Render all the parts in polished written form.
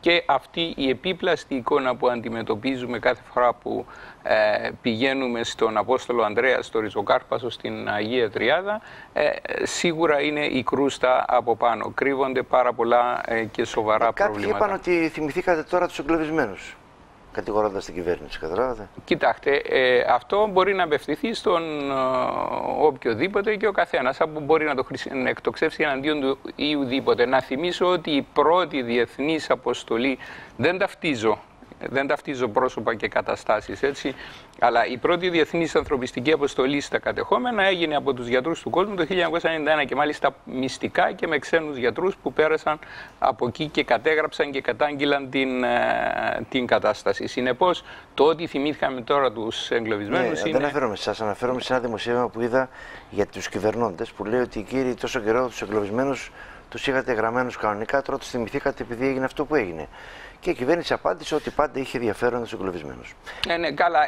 Και αυτή η επίπλαστη εικόνα που αντιμετωπίζουμε κάθε φορά που πηγαίνουμε στον Απόστολο Ανδρέα, στο Ριζοκάρπασο, στην Αγία Τριάδα, σίγουρα είναι η κρούστα από πάνω. Κρύβονται πάρα πολλά και σοβαρά προβλήματα. Κάποιοι είπαν ότι θυμηθήκατε τώρα τους εγκλωβισμένους, κατηγορώντας την κυβέρνηση, καταλάβατε. Κοιτάξτε, αυτό μπορεί να απευθυνθεί στον οποιοδήποτε και ο καθένας από μπορεί να το εκτοξεύσει εναντίον του ή ουδήποτε. Να θυμίσω ότι η πρώτη διεθνής αποστολή, δεν ταυτίζω πρόσωπα και καταστάσεις, έτσι, αλλά η πρώτη διεθνής ανθρωπιστική αποστολή στα κατεχόμενα έγινε από τους γιατρούς του κόσμου το 1991 και μάλιστα μυστικά και με ξένους γιατρούς που πέρασαν από εκεί και κατέγραψαν και κατάγγειλαν την κατάσταση. Συνεπώς, το ότι θυμήθηκαμε τώρα τους εγκλωβισμένους είναι... Δεν αναφέρομαι σε εσάς, αναφέρομαι σε ένα δημοσίευμα που είδα για τους κυβερνώντες που λέει ότι κύριοι τόσο καιρό τους εγκλωβισμένους τους είχατε γραμμένους κανονικά, τώρα τους θυμηθήκατε επειδή έγινε αυτό που έγινε. Και η κυβέρνηση απάντησε ότι πάντα είχε ενδιαφέρον τους εγκλωβισμένους. Ναι, καλά.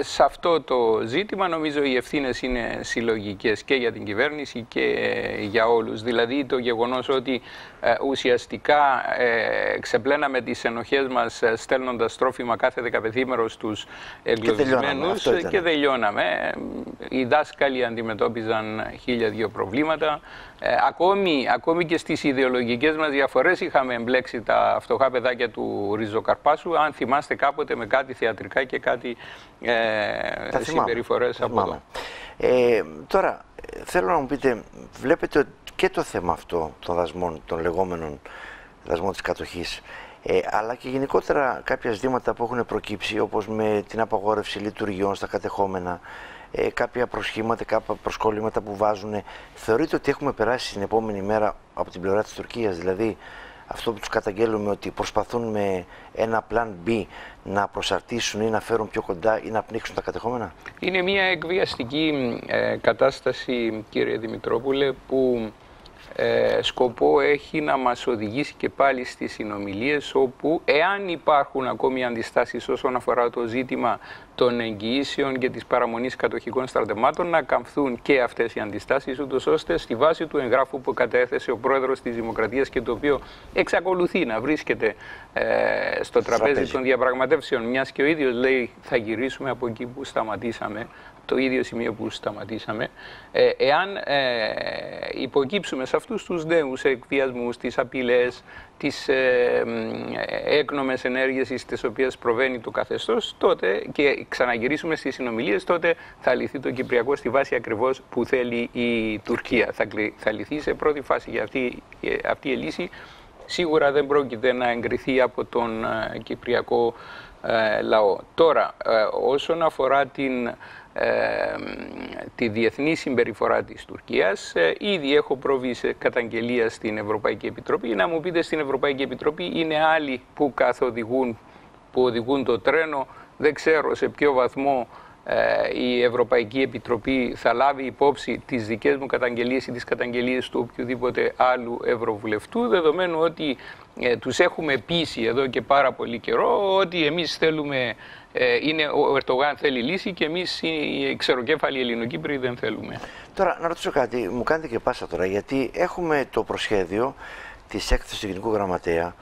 Σε αυτό το ζήτημα νομίζω οι ευθύνες είναι συλλογικές και για την κυβέρνηση και για όλους. Δηλαδή το γεγονός ότι ουσιαστικά ξεπλέναμε τις ενοχές μας στέλνοντας τρόφιμα κάθε δεκαπενθήμερο στους εγκλωβισμένους και τελειώναμε. Οι δάσκαλοι αντιμετώπιζαν 1002 προβλήματα. Ακόμη και στις ιδεολογικές μας διαφορές είχαμε εμπλέξει τα φτωχά παιδάκια του Ριζοκαρπάσου, αν θυμάστε κάποτε με κάτι θεατρικά και κάτι συμπεριφορές από εδώ. Τώρα, θέλω να μου πείτε, βλέπετε και το θέμα αυτό των δασμών, των λεγόμενων δασμών της κατοχής, αλλά και γενικότερα κάποια ζητήματα που έχουν προκύψει, όπως με την απαγόρευση λειτουργιών στα κατεχόμενα, κάποια προσχήματα, κάποια προσκόλληματα που βάζουν. Θεωρείτε ότι έχουμε περάσει την επόμενη μέρα από την πλευρά της Τουρκίας, δηλαδή αυτό που τους καταγγέλουμε ότι προσπαθούν με ένα πλάν B να προσαρτήσουν ή να φέρουν πιο κοντά ή να πνίξουν τα κατεχόμενα? Είναι μια εκβιαστική κατάσταση, κύριε Δημητρόπουλε, που σκοπό έχει να μας οδηγήσει και πάλι στις συνομιλίες όπου εάν υπάρχουν ακόμη αντιστάσεις όσον αφορά το ζήτημα των εγγυήσεων και της παραμονής κατοχικών στρατευμάτων να καμφθούν και αυτές οι αντιστάσεις ούτως ώστε στη βάση του εγγράφου που κατέθεσε ο πρόεδρος της Δημοκρατίας και το οποίο εξακολουθεί να βρίσκεται στο τραπέζι των διαπραγματεύσεων μιας και ο ίδιος λέει θα γυρίσουμε από εκεί που σταματήσαμε, το ίδιο σημείο που σταματήσαμε, εάν υποκύψουμε σε αυτούς τους νέους εκβιασμούς, τις απειλές, τις έκνομες ενέργειες στις οποίες προβαίνει το καθεστώς, τότε και ξαναγυρίσουμε στις συνομιλίες, τότε θα λυθεί το Κυπριακό στη βάση ακριβώς που θέλει η Τουρκία. Θα λυθεί σε πρώτη φάση για αυτή η λύση. Σίγουρα δεν πρόκειται να εγκριθεί από τον Κυπριακό λαό. Τώρα, όσον αφορά τη διεθνή συμπεριφορά της Τουρκίας, ήδη έχω προβεί σε καταγγελία στην Ευρωπαϊκή Επιτροπή. Να μου πείτε, στην Ευρωπαϊκή Επιτροπή είναι άλλοι που οδηγούν το τρένο. Δεν ξέρω σε ποιο βαθμό η Ευρωπαϊκή Επιτροπή θα λάβει υπόψη τις δικές μου καταγγελίες ή τις καταγγελίες του οποιοδήποτε άλλου ευρωβουλευτού, δεδομένου ότι τους έχουμε πείσει εδώ και πάρα πολύ καιρό ότι εμείς θέλουμε, ο Ερντογάν θέλει λύση και εμείς οι ξεροκέφαλοι Ελληνοκύπριοι δεν θέλουμε. Τώρα να ρωτήσω κάτι, μου κάνετε και πάσα τώρα, γιατί έχουμε το προσχέδιο της έκθεσης του Γενικού Γραμματέα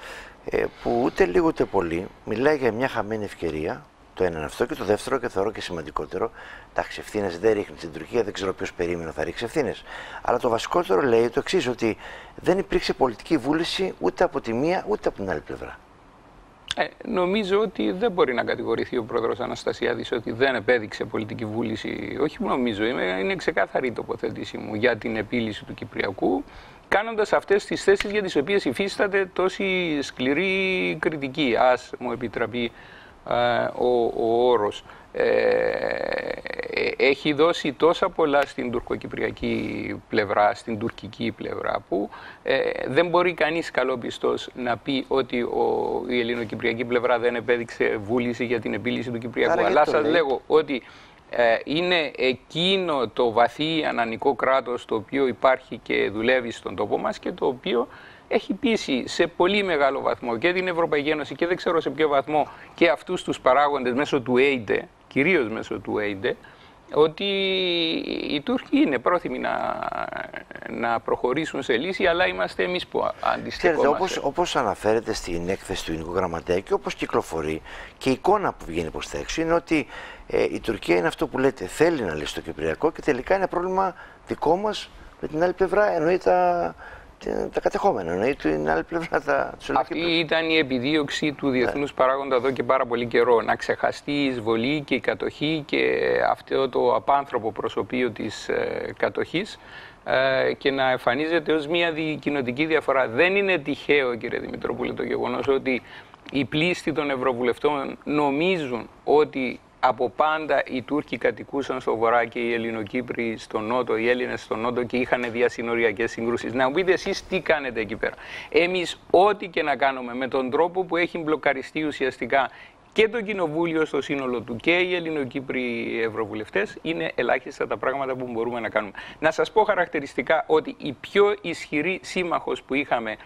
που ούτε λίγο ούτε πολύ μιλάει για μια χαμένη ευκαιρία. Το ένα είναι αυτό. Και το δεύτερο, και θεωρώ και σημαντικότερο, εντάξει, ευθύνες δεν ρίχνει στην Τουρκία, δεν ξέρω ποιος περίμενε θα ρίξει ευθύνες. Αλλά το βασικότερο λέει το εξής, ότι δεν υπήρξε πολιτική βούληση ούτε από τη μία ούτε από την άλλη πλευρά. Νομίζω ότι δεν μπορεί να κατηγορηθεί ο πρόεδρος Αναστασιάδης ότι δεν επέδειξε πολιτική βούληση. Όχι, νομίζω, είναι ξεκάθαρη η τοποθέτησή μου για την επίλυση του Κυπριακού, κάνοντας αυτές τις θέσεις για τις οποίες υφίσταται τόση σκληρή κριτική. Ας μου επιτραπεί ο όρος. Έχει δώσει τόσα πολλά στην τουρκοκυπριακή πλευρά, στην τουρκική πλευρά, που δεν μπορεί κανείς καλόπιστος να πει ότι η ελληνοκυπριακή πλευρά δεν επέδειξε βούληση για την επίλυση του Κυπριακού. Αλλά σας λέγω ότι είναι εκείνο το βαθύ ανανικό κράτος το οποίο υπάρχει και δουλεύει στον τόπο μας και το οποίο έχει πείσει σε πολύ μεγάλο βαθμό και την Ευρωπαϊκή Ένωση και δεν ξέρω σε ποιο βαθμό και αυτούς τους παράγοντες μέσω του ΕΙΔΕ, κυρίως μέσω του ΕΙΔΕ, ότι οι Τούρκοι είναι πρόθυμοι να προχωρήσουν σε λύση, αλλά είμαστε εμείς που αντιστεκόμαστε. Ξέρετε, όπως αναφέρεται στην έκθεση του Γενικού Γραμματέα και όπως κυκλοφορεί και η εικόνα που βγαίνει προς τα έξω, είναι ότι η Τουρκία είναι αυτό που λέτε, θέλει να λύσει το Κυπριακό και τελικά είναι πρόβλημα δικό μας, με την άλλη πλευρά εννοεί τα κατεχόμενα, εννοεί την άλλη πλευρά τα... Αυτή ήταν η επιδίωξη του διεθνούς παράγοντα εδώ και πάρα πολύ καιρό, να ξεχαστεί η εισβολή και η κατοχή και αυτό το απάνθρωπο προσωπείο της κατοχής και να εμφανίζεται ως μια κοινοτική διαφορά. Δεν είναι τυχαίο, κύριε Δημητρόπουλε, το γεγονός ότι οι πλήστοι των ευρωβουλευτών νομίζουν ότι από πάντα οι Τούρκοι κατοικούσαν στο βορρά και οι Ελληνοκύπροι στο νότο, οι Έλληνες στο νότο και είχαν διασυνοριακές συγκρούσεις. Να μου πείτε εσείς τι κάνετε εκεί πέρα. Εμείς ό,τι και να κάνουμε με τον τρόπο που έχει μπλοκαριστεί ουσιαστικά και το Κοινοβούλιο στο σύνολο του και οι Ελληνοκύπροι ευρωβουλευτές, είναι ελάχιστα τα πράγματα που μπορούμε να κάνουμε. Να σας πω χαρακτηριστικά ότι η πιο ισχυρή σύμμαχος που είχαμε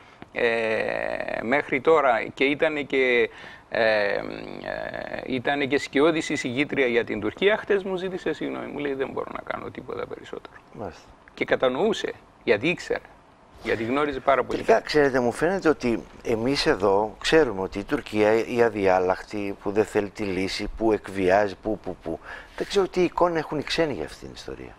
μέχρι τώρα και ήταν και σκιώδης εισηγήτρια για την Τουρκία, χτες μου ζήτησε συγγνώμη, μου λέει δεν μπορώ να κάνω τίποτα περισσότερο. Μάλιστα. Και κατανοούσε, γιατί ήξερε, γιατί γνώριζε πάρα πολύ. Τελικά, ξέρετε, μου φαίνεται ότι εμείς εδώ ξέρουμε ότι η Τουρκία, η αδιάλαχτη, που δεν θέλει τη λύση, που εκβιάζει, που δεν ξέρω τι εικόνα έχουν οι ξένοι για αυτήν την ιστορία.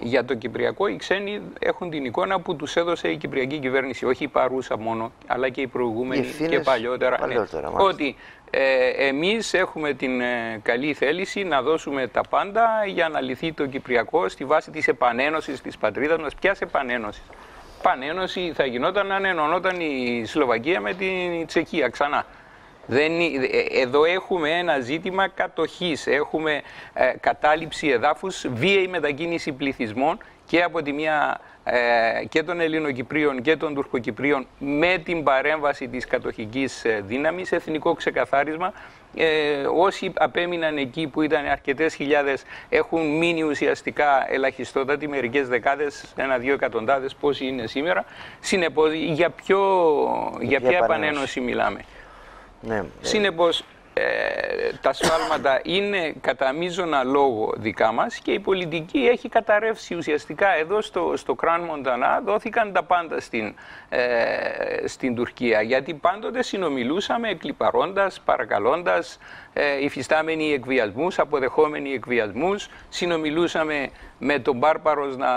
Για το Κυπριακό οι ξένοι έχουν την εικόνα που τους έδωσε η Κυπριακή κυβέρνηση, όχι η παρούσα μόνο, αλλά και η προηγούμενη και παλιότερα ναι. Ότι εμείς έχουμε την καλή θέληση να δώσουμε τα πάντα για να λυθεί το Κυπριακό στη βάση της επανένωσης της πατρίδας μας. Ποιας επανένωσης? Πανένωση θα γινόταν αν ενωνόταν η Σλοβακία με την Τσεκία ξανά. Εδώ έχουμε ένα ζήτημα κατοχής, έχουμε κατάληψη εδάφους, βίαιη μετακίνηση πληθυσμών και από τη μία και των Ελληνοκυπρίων και των Τουρκοκυπρίων με την παρέμβαση της κατοχικής δύναμης, εθνικό ξεκαθάρισμα. Όσοι απέμειναν εκεί που ήταν αρκετές χιλιάδες έχουν μείνει ουσιαστικά ελαχιστότατοι, μερικές δεκάδες, 1-2 εκατοντάδες πόσοι είναι σήμερα. Συνεπώς για ποια επανένωση μιλάμε? Ναι. Συνεπώς τα σφάλματα είναι κατά μείζωνα λόγο δικά μας και η πολιτική έχει καταρρεύσει ουσιαστικά. Εδώ στο Κραν Μοντανά δόθηκαν τα πάντα στην Τουρκία, γιατί πάντοτε συνομιλούσαμε εκλιπαρώντας, παρακαλώντας, υφιστάμενοι εκβιασμούς, αποδεχόμενοι εκβιασμούς, συνομιλούσαμε με τον Μπάρπαρος να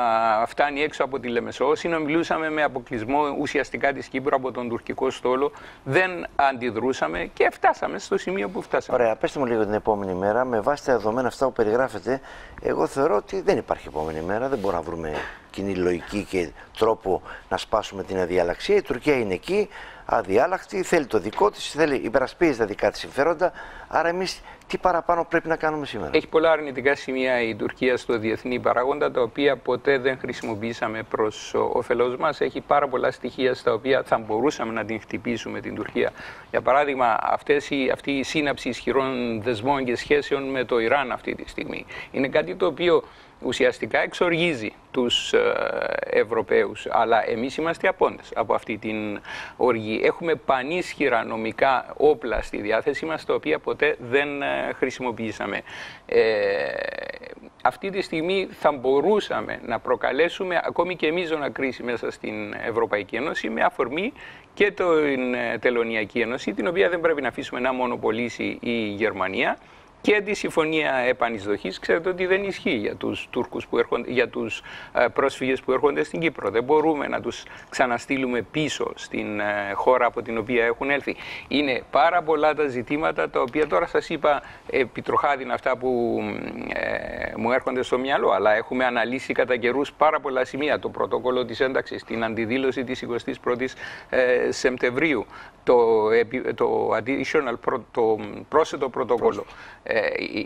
φτάνει έξω από τη Λεμεσό, συνομιλούσαμε με αποκλεισμό ουσιαστικά της Κύπρου από τον τουρκικό στόλο, δεν αντιδρούσαμε και φτάσαμε στο σημείο που φτάσαμε. Ωραία, πέστε μου λίγο την επόμενη μέρα, με βάση τα δεδομένα αυτά που περιγράφετε, εγώ θεωρώ ότι δεν υπάρχει επόμενη μέρα, δεν μπορούμε να βρούμε κοινή λογική και τρόπο να σπάσουμε την αδιαλαξία. Η Τουρκία είναι εκεί, αδιάλακτη, θέλει το δικό της, υπερασπίζει τα δικά της συμφέροντα. Άρα εμείς τι παραπάνω πρέπει να κάνουμε σήμερα? Έχει πολλά αρνητικά σημεία η Τουρκία στο διεθνή παράγοντα, τα οποία ποτέ δεν χρησιμοποιήσαμε προς όφελός μας. Έχει πάρα πολλά στοιχεία στα οποία θα μπορούσαμε να την χτυπήσουμε την Τουρκία. Για παράδειγμα, αυτή η σύναψη ισχυρών δεσμών και σχέσεων με το Ιράν αυτή τη στιγμή είναι κάτι το οποίο ουσιαστικά εξοργίζει τους Ευρωπαίους, αλλά εμείς είμαστε απόντες από αυτή την οργή. Έχουμε πανίσχυρα νομικά όπλα στη διάθεσή μας, τα οποία ποτέ δεν χρησιμοποιήσαμε. Αυτή τη στιγμή θα μπορούσαμε να προκαλέσουμε ακόμη και μείζωνα κρίση μέσα στην Ευρωπαϊκή Ένωση, με αφορμή και την Τελωνιακή Ένωση, την οποία δεν πρέπει να αφήσουμε να μονοπολίσει η Γερμανία, και τη συμφωνία επανεισδοχής. Ξέρετε ότι δεν ισχύει για τους Τούρκους που έρχονται, για τους πρόσφυγες που έρχονται στην Κύπρο. Δεν μπορούμε να τους ξαναστείλουμε πίσω στην χώρα από την οποία έχουν έλθει. Είναι πάρα πολλά τα ζητήματα τα οποία τώρα σας είπα επιτροχάδινα αυτά που μου έρχονται στο μυαλό, αλλά έχουμε αναλύσει κατά καιρούς πάρα πολλά σημεία. Το πρωτόκολλο της ένταξης, την αντιδήλωση της 21ης Σεπτεμβρίου, το πρόσθετο πρωτόκολλο.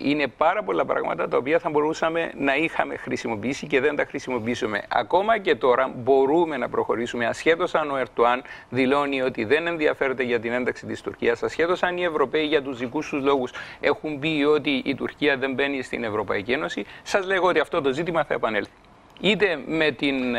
Είναι πάρα πολλά πράγματα τα οποία θα μπορούσαμε να είχαμε χρησιμοποιήσει και δεν τα χρησιμοποιήσουμε. Ακόμα και τώρα μπορούμε να προχωρήσουμε, ασχέτως αν ο Ερντογάν δηλώνει ότι δεν ενδιαφέρεται για την ένταξη της Τουρκίας, ασχέτως αν οι Ευρωπαίοι για τους δικούς τους λόγους έχουν πει ότι η Τουρκία δεν μπαίνει στην Ευρωπαϊκή Ένωση. Σας λέγω ότι αυτό το ζήτημα θα επανέλθει. είτε με την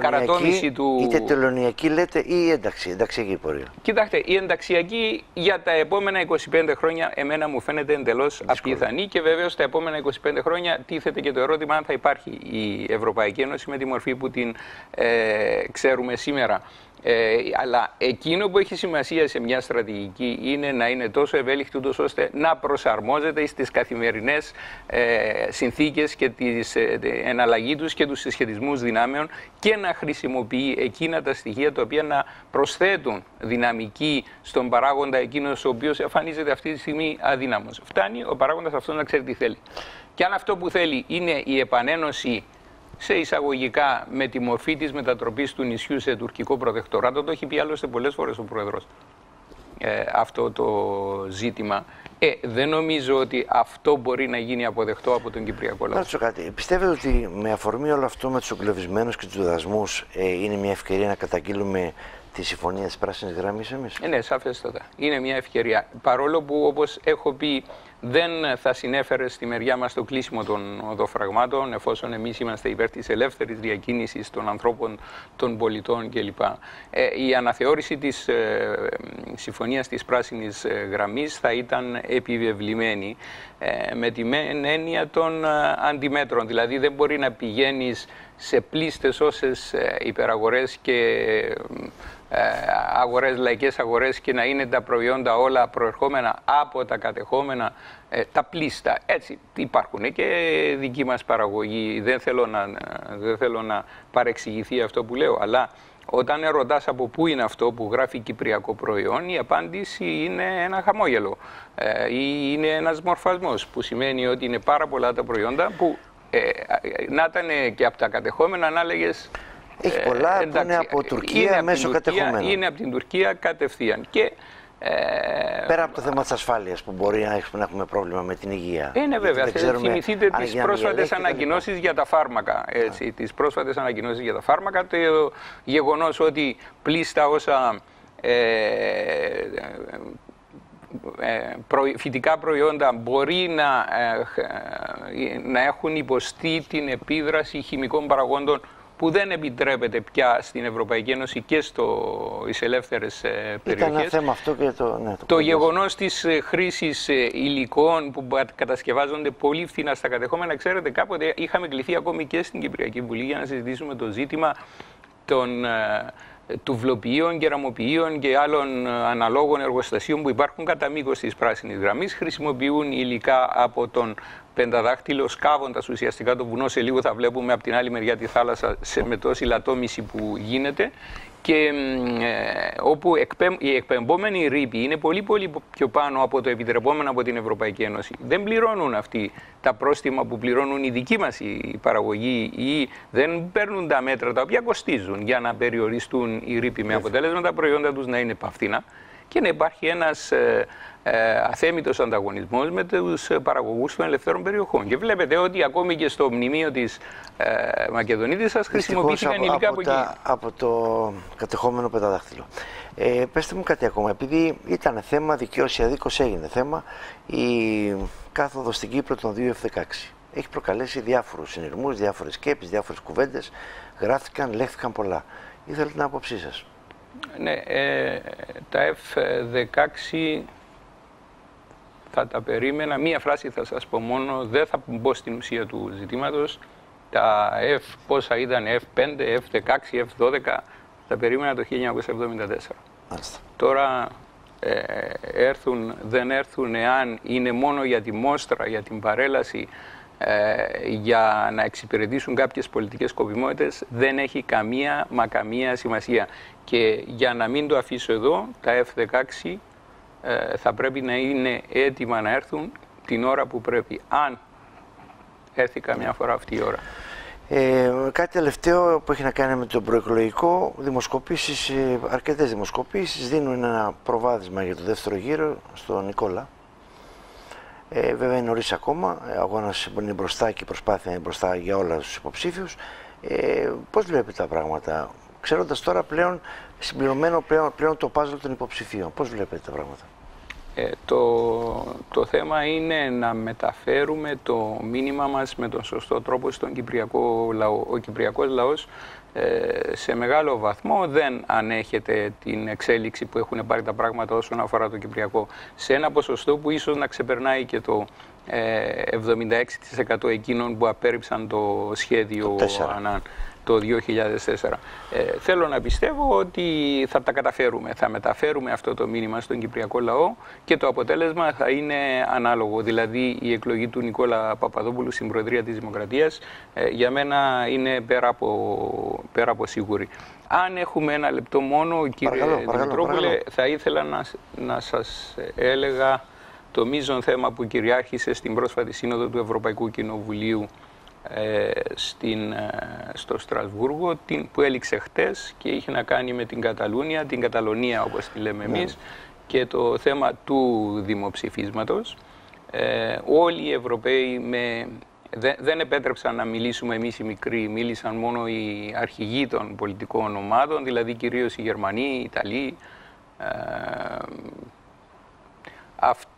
καρατώνηση του... Είτε τελωνιακή λέτε ή ένταξη, ενταξιακή πορεία. Κοιτάξτε, η ενταξιακή για τα επόμενα 25 χρόνια εμένα μου φαίνεται εντελώς απίθανη και βεβαίως τα επόμενα 25 χρόνια τίθεται και το ερώτημα αν θα υπάρχει η Ευρωπαϊκή Ένωση με τη μορφή που την ξέρουμε σήμερα. Αλλά εκείνο που έχει σημασία σε μια στρατηγική είναι να είναι τόσο ευέλικτη ούτως ώστε να προσαρμόζεται στις καθημερινές συνθήκες και τις εναλλαγή τους και τους συσχετισμούς δυνάμεων και να χρησιμοποιεί εκείνα τα στοιχεία τα οποία να προσθέτουν δυναμική στον παράγοντα εκείνος ο οποίος εμφανίζεται αυτή τη στιγμή αδύναμος. Φτάνει ο παράγοντας αυτός να ξέρει τι θέλει. Και αν αυτό που θέλει είναι η επανένωση σε εισαγωγικά με τη μορφή της μετατροπής του νησιού σε τουρκικό προτεκτοράτο, το έχει πει άλλωστε πολλές φορές ο Πρόεδρος αυτό το ζήτημα. Δεν νομίζω ότι αυτό μπορεί να γίνει αποδεκτό από τον Κυπριακό λαό. Να κάτι. Πιστεύετε ότι με αφορμή όλο αυτό με τους εγκλωβισμένους και τους δασμούς είναι μια ευκαιρία να καταγγείλουμε τη συμφωνία της Πράσινης Γραμμής εμείς? Ναι, σαφέστατα. Είναι μια ευκαιρία. Παρόλο που, όπως έχω πει, δεν θα συνέφερε στη μεριά μας το κλείσιμο των οδοφραγμάτων, εφόσον εμείς είμαστε υπέρ της ελεύθερης διακίνησης των ανθρώπων, των πολιτών κλπ. Η αναθεώρηση της συμφωνίας της Πράσινης Γραμμής θα ήταν επιβεβλημένη με την έννοια των αντιμέτρων. Δηλαδή δεν μπορεί να πηγαίνεις σε πλήστες όσες υπεραγορές και αγορές, λαϊκές αγορές και να είναι τα προϊόντα όλα προερχόμενα από τα κατεχόμενα, τα πλήστα. Έτσι υπάρχουν και δική μας παραγωγή. Δεν θέλω να παρεξηγηθεί αυτό που λέω, αλλά όταν ρωτάς από πού είναι αυτό που γράφει κυπριακό προϊόν, η απάντηση είναι ένα χαμόγελο ή είναι ένας μορφασμός που σημαίνει ότι είναι πάρα πολλά τα προϊόντα που να ήταν και από τα κατεχόμενα να λέγες... Έχει πολλά που είναι από Τουρκία είναι μέσω κατεχόμενα. Είναι από την Τουρκία κατευθείαν. Και, πέρα από το θέμα της ασφάλειας που μπορεί να έχουμε πρόβλημα με την υγεία. Είναι βέβαια. Θυμηθείτε τις πρόσφατες ανακοινώσεις για τα φάρμακα. Τις πρόσφατες ανακοινώσεις για τα φάρμακα. Το γεγονός ότι πλήστα όσα... φυτικά προϊόντα μπορεί να έχουν υποστεί την επίδραση χημικών παραγόντων που δεν επιτρέπεται πια στην Ευρωπαϊκή Ένωση και στις ελεύθερες περιοχές. Ήταν ένα θέμα αυτό και το γεγονός της χρήσης υλικών που κατασκευάζονται πολύ φθηνά στα κατεχόμενα. Ξέρετε, κάποτε είχαμε κληθεί ακόμη και στην Κυπριακή Βουλή για να συζητήσουμε το ζήτημα των... τουβλοποιείων, κεραμοποιείων και άλλων αναλόγων εργοστασίων που υπάρχουν κατά μήκος της Πράσινης Γραμμής. Χρησιμοποιούν υλικά από τον Πενταδάχτυλο, σκάβοντας ουσιαστικά το βουνό. Σε λίγο θα βλέπουμε από την άλλη μεριά τη θάλασσα με τόση λατόμηση που γίνεται. Και όπου η εκπαιμπόμενη ρήπη είναι πολύ πιο πάνω από το επιτρεπόμενο από την Ευρωπαϊκή Ένωση. Δεν πληρώνουν αυτοί τα πρόστιμα που πληρώνουν οι δικοί μας οι παραγωγοί ή δεν παίρνουν τα μέτρα τα οποία κοστίζουν για να περιοριστούν οι ρήποι με αποτέλεσμα τα προϊόντα τους να είναι παυθήνα και να υπάρχει ένας αθέμητος ανταγωνισμός με τους παραγωγούς των ελευθέρων περιοχών. Και βλέπετε ότι ακόμη και στο μνημείο της Μακεδονίδης σας χρησιμοποιήθηκαν υλικά από εκεί. Από το κατεχόμενο Πενταδάχτυλο. Πέστε μου κάτι ακόμα, επειδή ήταν θέμα δικαίωση αδίκως έγινε θέμα η κάθοδος στην Κύπρο των 2F16. Έχει προκαλέσει διάφορους συνειρμούς, διάφορες σκέψεις, διάφορες κουβέντες. Γράφτηκαν, λέχθηκαν πολλά. Ήθελα την άποψή σας. Ναι, τα F16 θα τα περίμενα. Μία φράση θα σας πω μόνο, δεν θα μπω στην ουσία του ζητήματος. Τα F πόσα ήταν, F5, F16, F12, τα περίμενα το 1974. Άλιστα. Τώρα έρθουν, δεν έρθουν, εάν είναι μόνο για τη μόστρα, για την παρέλαση, για να εξυπηρετήσουν κάποιες πολιτικές σκοπιμότητες, δεν έχει καμία μα καμία σημασία. Και για να μην το αφήσω εδώ, τα F16 θα πρέπει να είναι έτοιμα να έρθουν την ώρα που πρέπει, αν έρθει καμιά φορά αυτή η ώρα. Κάτι τελευταίο που έχει να κάνει με τον προεκλογικό, δημοσκοπήσεις, αρκετές δημοσκοπήσεις δίνουν ένα προβάδισμα για το δεύτερο γύρο στον Νικόλα. Βέβαια είναι νωρίς ακόμα, ο αγώνας είναι μπροστά και η προσπάθεια είναι μπροστά για όλα τους υποψήφιους. Πώς βλέπετε τα πράγματα, ξέροντας τώρα πλέον συμπληρωμένο το πάζλο των υποψηφίων, πώς βλέπετε τα πράγματα? Το θέμα είναι να μεταφέρουμε το μήνυμα μας με τον σωστό τρόπο στον κυπριακό λαό. Ο κυπριακός λαός σε μεγάλο βαθμό δεν ανέχεται την εξέλιξη που έχουν πάρει τα πράγματα όσον αφορά το κυπριακό. Σε ένα ποσοστό που ίσως να ξεπερνάει και το 76% εκείνων που απέρριψαν το σχέδιο Ανάν το 2004. Θέλω να πιστεύω ότι θα τα καταφέρουμε. Θα μεταφέρουμε αυτό το μήνυμα στον κυπριακό λαό και το αποτέλεσμα θα είναι ανάλογο. Δηλαδή η εκλογή του Νικόλα Παπαδόπουλου στην Προεδρία της Δημοκρατίας για μένα είναι πέρα από σίγουρη. Αν έχουμε ένα λεπτό μόνο, κύριε Δημητρόπουλε, θα ήθελα να σας έλεγα το μείζον θέμα που κυριάρχησε στην πρόσφατη σύνοδο του Ευρωπαϊκού Κοινοβουλίου στο Στρασβούργο, που έληξε χτες και είχε να κάνει με την Καταλούνια, την Καταλονία όπως τη λέμε εμείς, και το θέμα του δημοψηφίσματος. Όλοι οι Ευρωπαίοι δεν επέτρεψαν να μιλήσουμε εμείς οι μικροί, μίλησαν μόνο οι αρχηγοί των πολιτικών ομάδων, δηλαδή κυρίως οι Γερμανοί, οι Ιταλοί, αυτοί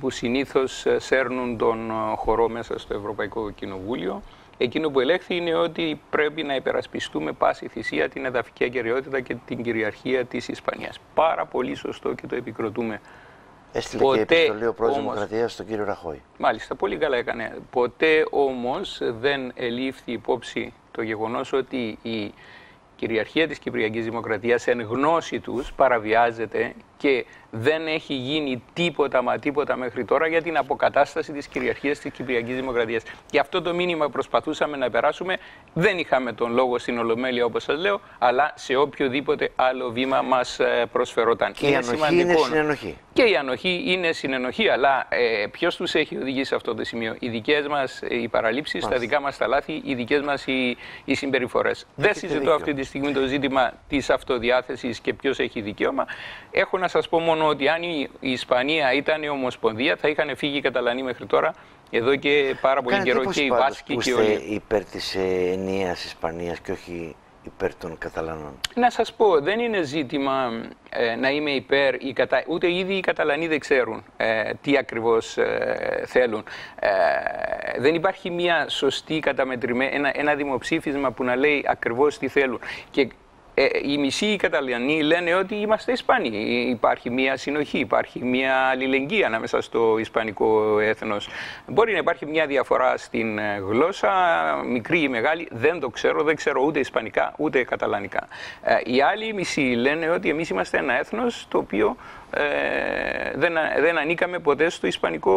που συνήθως σέρνουν τον χορό μέσα στο Ευρωπαϊκό Κοινοβούλιο. Εκείνο που ελέγχθη είναι ότι πρέπει να υπερασπιστούμε πάση θυσία την εδαφική ακεραιότητα και την κυριαρχία της Ισπανίας. Πάρα πολύ σωστό και το επικροτούμε. Έστειλε ποτέ, και επιστολή ο πρόεδρος όμως, Δημοκρατίας στον κύριο Ραχώη. Μάλιστα, πολύ καλά έκανε. Ποτέ όμως δεν ελήφθη υπόψη το γεγονός ότι η κυριαρχία της Κυπριακής Δημοκρατίας εν γνώση τους παραβιάζεται και δεν έχει γίνει τίποτα μα τίποτα μέχρι τώρα για την αποκατάσταση της κυριαρχίας της Κυπριακής Δημοκρατίας. Και αυτό το μήνυμα προσπαθούσαμε να περάσουμε. Δεν είχαμε τον λόγο στην Ολομέλεια όπως σας λέω, αλλά σε οποιοδήποτε άλλο βήμα μας προσφερόταν. Και είναι συνενοχή. Και η ανοχή είναι συνενοχή, αλλά ποιος τους έχει οδηγήσει σε αυτό το σημείο? Οι δικές μας οι παραλήψεις, τα δικά μας τα λάθη, οι δικές μας οι συμπεριφορές. Δεν συζητώ αυτή τη στιγμή το ζήτημα της αυτοδιάθεσης και ποιος έχει δικαίωμα. Έχω να σας πω μόνο ότι αν η Ισπανία ήταν η Ομοσπονδία θα είχαν φύγει οι Καταλανοί μέχρι τώρα, εδώ και πάρα πολύ καιρό, και οι Βάσκοι και όλοι. Είστε υπέρ της ενιαίας Ισπανίας και όχι υπέρ των Καταλανών? Να σας πω, δεν είναι ζήτημα να είμαι υπέρ, ούτε ήδη οι Καταλανοί δεν ξέρουν τι ακριβώς θέλουν. Δεν υπάρχει μια σωστή καταμετρημένη, ένα δημοψήφισμα που να λέει ακριβώς τι θέλουν. Και οι μισοί οι Καταλανοί λένε ότι είμαστε Ισπανοί. Υπάρχει μια συνοχή, υπάρχει μια αλληλεγγύη ανάμεσα στο ισπανικό έθνος. Μπορεί να υπάρχει μια διαφορά στην γλώσσα, μικρή ή μεγάλη, δεν το ξέρω, δεν ξέρω ούτε ισπανικά ούτε καταλανικά. Οι άλλοι μισοί λένε ότι εμείς είμαστε ένα έθνος το οποίο δεν ανήκαμε ποτέ στο ισπανικό